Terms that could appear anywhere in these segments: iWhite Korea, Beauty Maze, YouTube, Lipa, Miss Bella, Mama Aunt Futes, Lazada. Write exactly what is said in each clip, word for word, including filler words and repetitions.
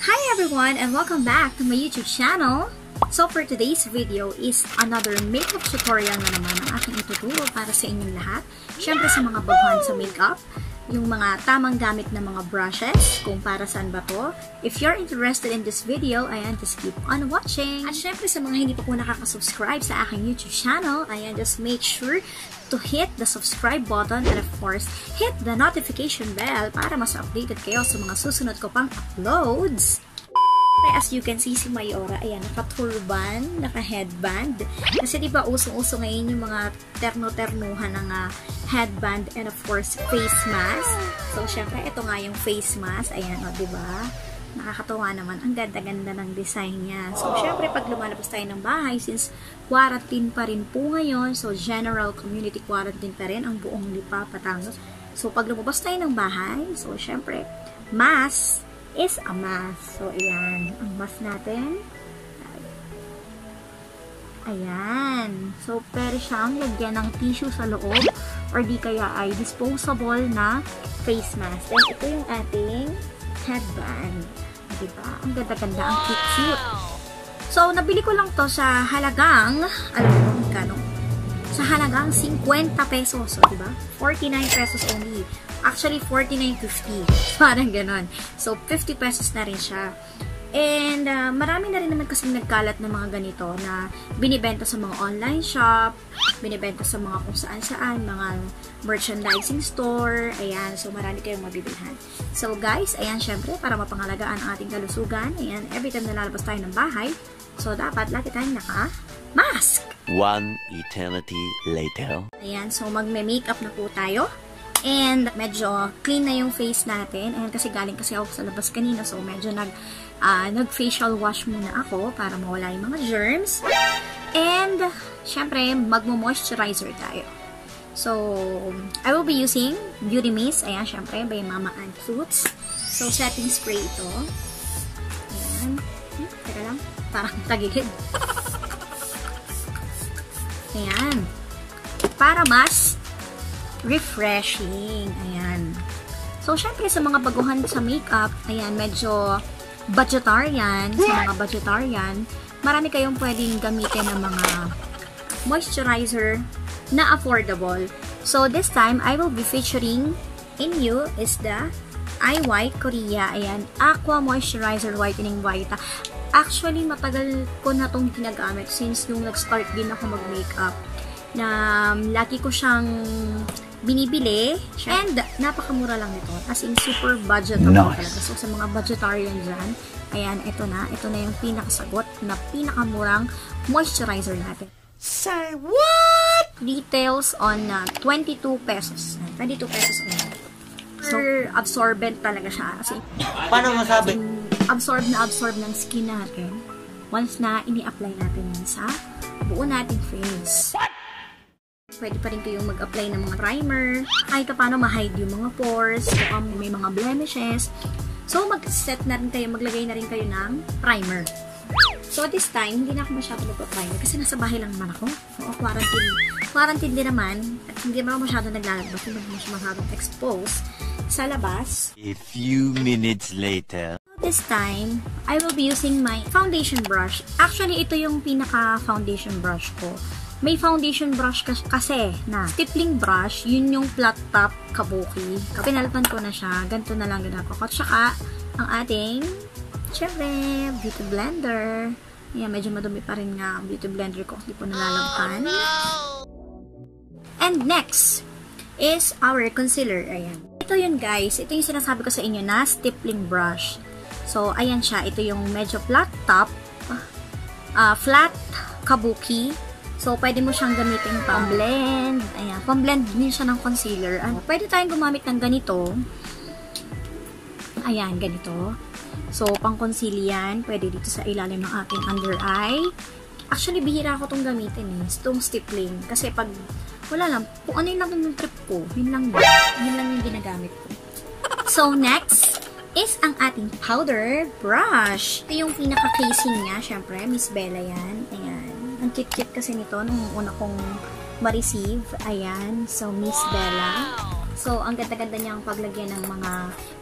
Hi everyone and welcome back to my YouTube channel. So for today's video is another makeup tutorial na naman ang aking ituturo para sa inyong lahat. Siyempre sa mga baguhan sa makeup, yung mga tamang gamit ng mga brushes, kung para saan ba to. If you're interested in this video, ayan, just keep on watching. At syempre sa mga hindi pa po nakakasubscribe sa aking YouTube channel, ayan, just make sure to hit the subscribe button and of course, hit the notification bell para mas updated kayo sa mga susunod ko pang uploads. As you can see, si Mayora, ayan, naka-turban, naka-headband. Kasi diba usong-uso ngayon yung mga terno-ternuhan ng uh, headband and of course, face mask. So, syempre, ito nga yung face mask. Ayan, o, diba? Nakakatawa naman. Ang ganda-ganda ng design niya. So, syempre, pag lumalabas tayo ng bahay, since quarantine pa rin po ngayon, so, general community quarantine pa rin ang buong Lipa, Patangas. So, pag lumabas tayo ng bahay, so, syempre, mask is a mask. So, ayan. Ang mask natin. Ayan. So, pwede siyang lagyan ng tissue sa loob or di kaya ay disposable na face mask. And ito yung ating headband. Diba? Ang ganda-ganda. Ang cute-cute. So, nabili ko lang to sa halagang, alam mo kung kano? Sa halagang fifty pesos. So, diba? forty-nine pesos only. Actually, forty-nine fifty. Parang ganon. So, fifty pesos na rin siya. And, uh, marami na rin naman kasing nagkalat ng mga ganito na binibenta sa mga online shop, binibenta sa mga kung saan-saan, mga merchandising store. Ayan. So, marami kayong mabibilhan. So, guys, ayan, syempre, para mapangalagaan ang ating kalusugan, ayan, every time na lalabas tayo ng bahay, so, dapat lagi tayong naka-mask. One eternity later. Ayan. So, magme-makeup na po tayo. And medyo clean na yung face natin. Ayan, kasi galing kasi ako sa labas kanina. So, medyo nag, uh, nag-facial wash muna ako para mawala yung mga germs. And, syempre, mag-moisturizer tayo. So, I will be using Beauty Maze. Ayan, syempre, by Mama Aunt Futes. So, setting spray ito. Ayan. Hmm, teka lang. Parang tagilid. Ayan. Para mas refreshing. Ayan. So, syempre, sa mga baguhan sa makeup, ayan, medyo budgetarian. Sa mga budgetarian, marami kayong pwedeng gamitin ng mga moisturizer na affordable. So, this time, I will be featuring in you is the iWhite Korea. Ayan, Aqua Moisturizer Whitening Vita. Actually, matagal ko na itong ginagamit since nung nag-start din ako mag-makeup na lagi ko siyang binibili. And, napakamura lang nito. As in, super budget ako talaga. So, sa mga budgetarian dyan, ayan, ito na. Ito na yung pinakasagot na pinakamurang moisturizer natin. Say what? Details on uh, twenty-two pesos. twenty-two pesos only. So, absorbent talaga siya. As in, paano masabi? Absorb na absorb ng skin natin once na ini-apply natin yan sa buo nating face. Pwede pa rin kayong mag-apply ng mga primer. Kahit ka paano ma-hide yung mga pores. Kung um, may mga blemishes. So, mag-set na rin kayo. Maglagay na rin kayo ng primer. So, this time, hindi na ako masyado mag-primer. Kasi nasa bahay lang naman ako. Oo, quarantine. Quarantine din naman. At hindi naman ako masyado naglalabas. Hindi naman siya masyado exposed sa labas. A few minutes later. This time, I will be using my foundation brush. Actually, ito yung pinaka-foundation brush ko. May foundation brush kasi na stippling brush, yun yung flat top kabuki. Pinalitan ko na siya. Ganito na lang ginagawa ko. At saka, ang ating, syempre, beauty blender. Ayan, medyo madumi pa rin nga ang beauty blender ko. Hindi po nalalagpan. Oh, no! And next is our concealer. Ayan. Ito yun, guys. Ito yung sinasabi ko sa inyo na stippling brush. So, ayan siya. Ito yung medyo flat top. Uh, flat kabuki. So, pwede mo siyang gamitin pang-blend. Ayan, pang-blend din siya ng concealer. And, pwede tayong gumamit ng ganito. Ayan, ganito. So, pang-conceal yan. Pwede dito sa ilalim ng aking under eye. Actually, bihira ko itong gamitin eh. Itong stippling. Kasi pag, wala lang, kung ano yun lang yung trip ko, yun lang yun. Yun lang yung ginagamit ko. So, next is ang ating powder brush. Ito yung pinaka-casing niya. Siyempre, Miss Bella yan. Ayan. Ang cute-cute kasi nito nung una kong ma-receive. Ayan. So, Miss Bella. So, ang ganda-ganda niyang paglagyan ng mga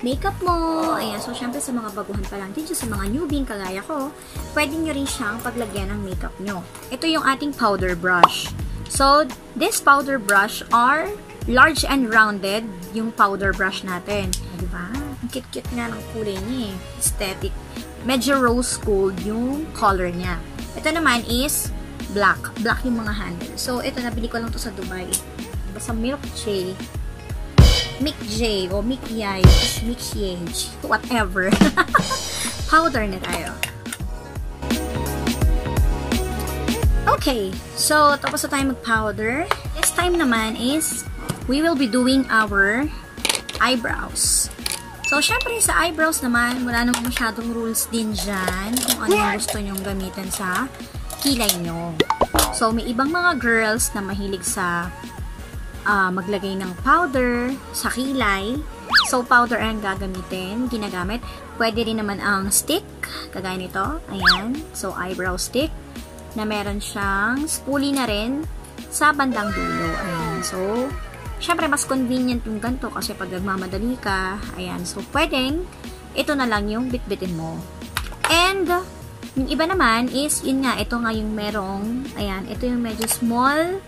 makeup mo. Ayan, so syempre sa mga baguhan pa lang dito, sa mga newbie kagaya ko, pwede nyo rin siyang paglagyan ng makeup nyo. Ito yung ating powder brush. So, this powder brush are large and rounded yung powder brush natin. Diba? Ang cute-cute nga ng kulay niya eh. Aesthetic. Medyo rose gold yung color niya. Ito naman is black. Black yung mga handle. So, ito, nabili ko lang to sa Dubai. Basta Milk J. Mick J. O Mick Yage. Mick Yage. Whatever. Powder na tayo. Okay. So, tapos na tayo mag-powder. This time naman is we will be doing our eyebrows. So, syempre, sa eyebrows naman, wala namang masyadong rules din dyan kung ano yung gusto nyong gamitin sa kilay nyo. So, may ibang mga girls na mahilig sa uh, maglagay ng powder sa kilay. So, powder ang gagamitin, ginagamit. Pwede rin naman ang stick, kagaya nito. Ayan. So, eyebrow stick na meron siyang spoolie na rin sa bandang dulo. Ayan. So, syempre, mas convenient yung ganito kasi pag nagmamadali ka, ayan. So, pwedeng ito na lang yung bitbitin mo. And, yung iba naman is, yun nga, ito nga yung merong, ayan, ito yung medyo small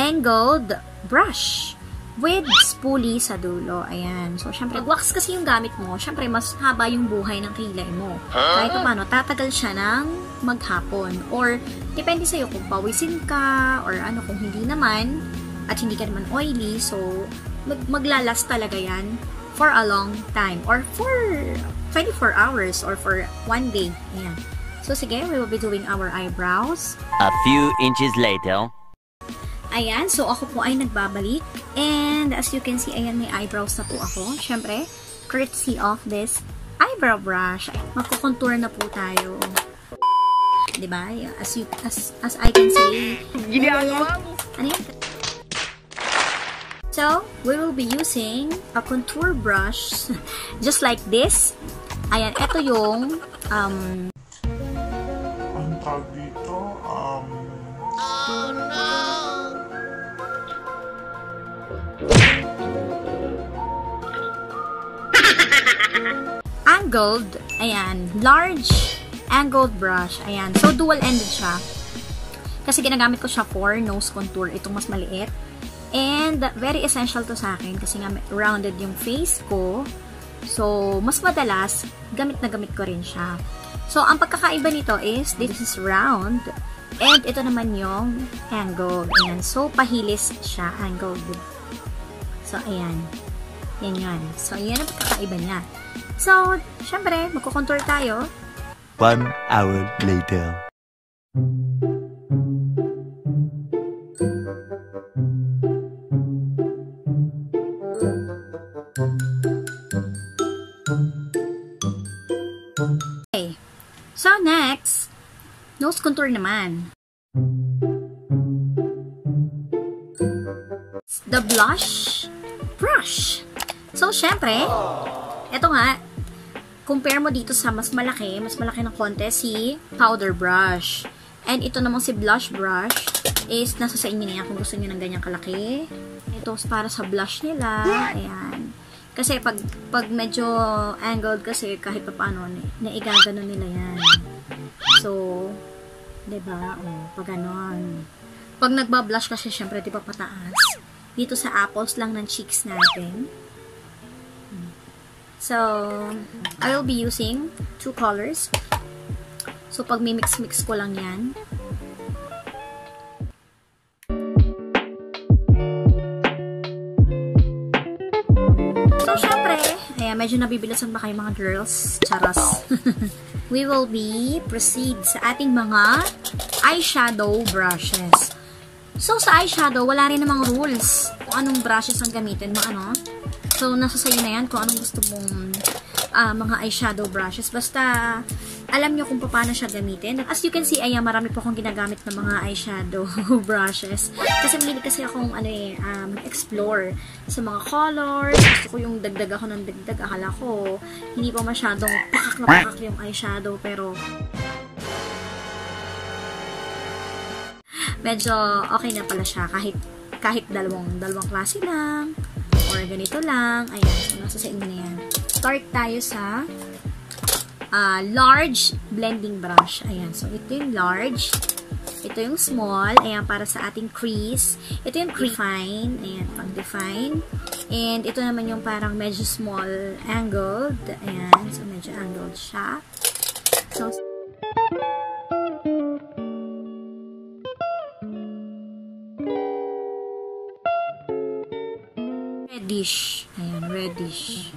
angled brush with spoolie sa dulo. Ayan. So, syempre, wax kasi yung gamit mo, syempre, mas haba yung buhay ng kilay mo. Kahit paano, tatagal siya ng maghapon. Or, depende sa'yo kung pawisin ka, or ano, kung hindi naman, at hindi ka naman oily, so mag maglalas talaga yan for a long time, or for twenty-four hours, or for one day. Ayan. So, sige, we will be doing our eyebrows. A few inches later. Ayan, so ako po ay nagbabalik. And, as you can see, ayan, may eyebrows na po ako. Siyempre, courtesy of this eyebrow brush. Magkukontour na po tayo. Diba? As, you, as, as I can see. Ano yan? So, we will be using a contour brush just like this. Ayan, ito yung um ang tag dito, um oh no. Angled, ayan, large angled brush. Ayan, so dual-ended siya. Kasi ginagamit ko siya for nose contour, itong mas maliit. And, very essential to sa akin kasi nga rounded yung face ko. So, mas madalas, gamit na gamit ko rin siya. So, ang pagkakaiba nito is, this is round. And, ito naman yung angled. Ayan. So, pahilis siya. Angled. So, ayan. Yan yan. So, yan ang pagkakaiba niya. So, syempre, magkukontour tayo. One hour later. So, next, nose contour naman. The blush brush. So, syempre, eto nga, compare mo dito sa mas malaki, mas malaki ng konti si powder brush. And ito namang si blush brush is nasa sa inyo na yan kung gusto nyo ng ganyang kalaki. Ito para sa blush nila. Ayan. Kasi pag, pag medyo angled kasi kahit pa paano, naigagano nila yan. So, diba? O, pag ganon. Pag nagbablush kasi syempre, diba pataas. Dito sa apples lang ng cheeks natin. So, I will be using two colors. So, pag may mix-mix ko lang yan. Medyo nabibilasan ba kayo mga girls? Charas. We will be proceed sa ating mga eyeshadow brushes. So, sa eyeshadow, wala rin namang rules kung anong brushes ang gamitin mo, ano. So, nasa sayo na yan kung anong gusto mong uh, mga eyeshadow brushes. Basta, alam nyo kung paano siya gamitin. As you can see, ayan, marami po akong ginagamit ng mga eyeshadow brushes. Kasi mahilig kasi akong, ano eh, um, explore sa mga colors. Gusto ko yung dagdag ako ng dagdag. Akala ko, hindi pa masyadong pakak na pakak yung eyeshadow, pero medyo okay na pala siya. Kahit, kahit dalawang, dalawang klase lang. or ganito lang. Ayan, nasa sa inyo na yan. Start tayo sa uh, large blending brush. Ayan, so ito yung large. Ito yung small. Ayan, para sa ating crease. Ito yung refine. Ayan, pag-define. And ito naman yung parang medyo small angled. Ayan, so medyo angled siya. So, reddish. Ayan, reddish.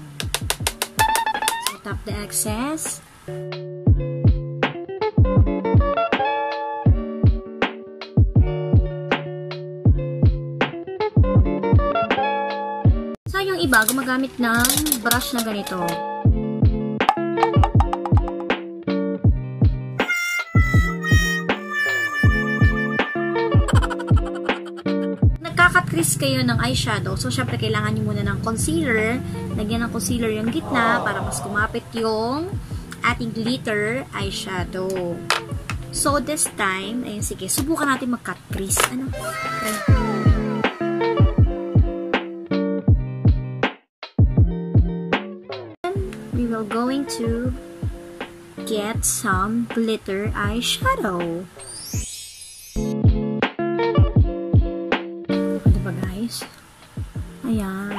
So, tap the excess. Iba, gumagamit ng brush na ganito. Nagkakatkris kayo ng eyeshadow, so syempre kailangan nyo muna ng concealer. Lagyan ng concealer yung gitna para mas kumapit yung ating glitter eyeshadow. So this time, ayun, sige, subukan natin magkatkris. Ano? Try. We're going to get some glitter eyeshadow. Diba guys? Ayan.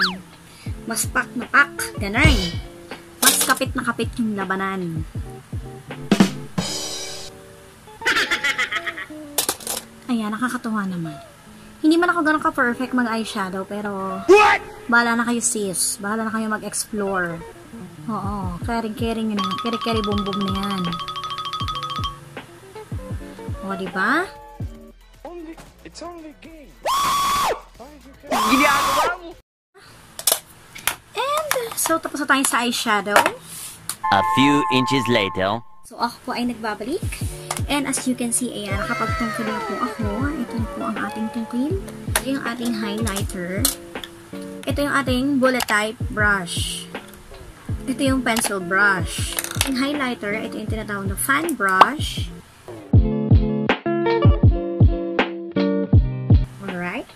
Mas pak na pak. Ganun. Mas kapit na kapit yung labanan. Ayan, nakakatuwa naman. Hindi man ako ganun ka-perfect mag-eyeshadow, pero bahala na kayo sis. Bahala na kayo mag-explore. Oo, kering-kering yun na. Kering-kering bumbum na yan. O, diba? It's only game. And, so, tapos na tayo sa eyeshadow. A few inches later. So, ako po ay nagbabalik. And, as you can see, ayan, nakapagtungkil na po ako. Ito na po ang ating tungkil. Ito yung ating highlighter. Ito yung ating bullet type brush. Ito yung pencil brush. Yung highlighter, ito yung tinatawag na fan brush. Alright.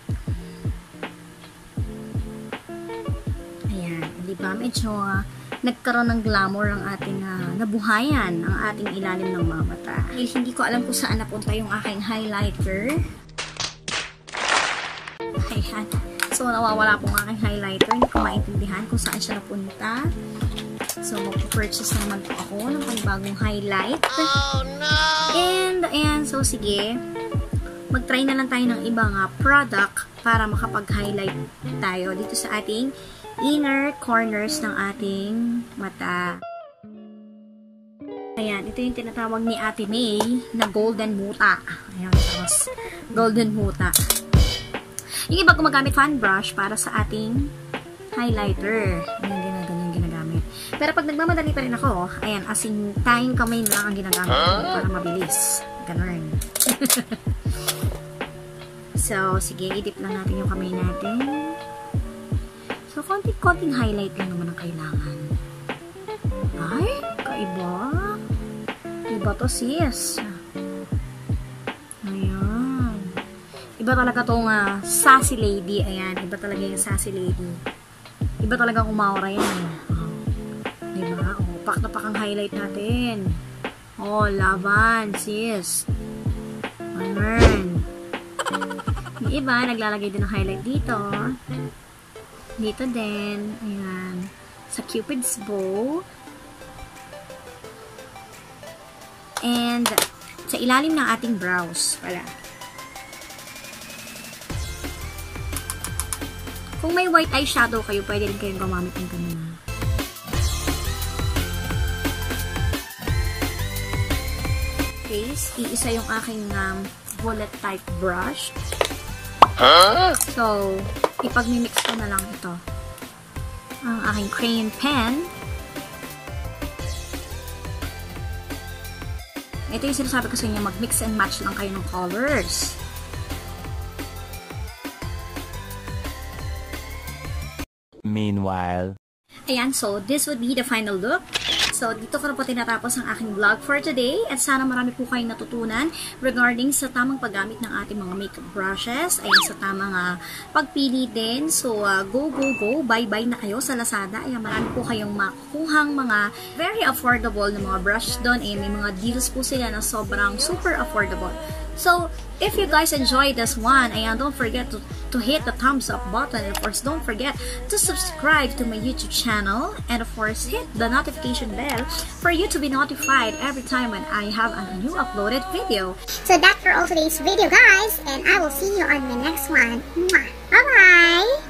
Ayan. Diba? Medyo uh, nagkaroon ng glamour ang ating uh, nabuhayan, ang ating ilalim ng mga mata. Dahil hindi ko alam kung saan napunta yung aking highlighter. Ayan. So, nawawala po ang aking highlighter. Hindi ko maintindihan kung saan siya napunta. So, mag-purchase naman po ako ng panibagong highlight. Oh, no! And, ayan. So, sige. Mag-try na lang tayo ng ibang uh, product para makapag-highlight tayo dito sa ating inner corners ng ating mata. Ayan. Ito yung tinatawag ni Ate May na golden muta. Ayan. Tapos, golden muta. Yung iba gumagamit fan brush para sa ating highlighter. Ayan, ginagano yung ginagamit. Pero pag nagmamadali pa rin ako, ayan, as in, tayong kamay lang ang ginagamit huh? Para mabilis. Ganun. So, sige, i-dip lang natin yung kamay natin. So, konting-konting highlight lang naman ang kailangan. Ay, kaiba. Iba to, sis. Iba talaga tong uh, sassy lady. Ayan, iba talaga yung sassy lady. Iba talaga kumaura yan. Oh. Diba? Oh, pak na pak ang highlight natin. Oh, laban, sis. Ayan. Yung iba, naglalagay din ng highlight dito. Dito din. Ayan. Sa Cupid's bow. And, sa ilalim ng ating brows. Wala. Kung may white eyeshadow kayo, pwede rin kayong gumamit ng ganun. Okay, iisa yung aking um, bullet type brush. Huh? So, ipag-mimix ko na lang ito. Ang aking crayon pen. Ito yung sinasabi ko sa inyo, mag-mix and match lang kayo ng colors. Meanwhile. Ayan, so this would be the final look. So, dito ko na po tinatapos ang aking vlog for today. At sana marami po kayong natutunan regarding sa tamang paggamit ng ating mga makeup brushes. Ayan, sa tamang uh, pagpili din. So, uh, go, go, go. Bye-bye na kayo sa Lazada. Ayan, marami po kayong makukuhang mga very affordable na mga brushes doon. Ayan, may mga deals po sila na sobrang super affordable. So, if you guys enjoyed this one, ayan, don't forget to, to hit the thumbs up button. And of course, don't forget to subscribe to my YouTube channel. And of course, hit the notification bell for you to be notified every time when I have a new uploaded video. So that's for all today's video, guys. And I will see you on my next one. Mwah. Bye-bye!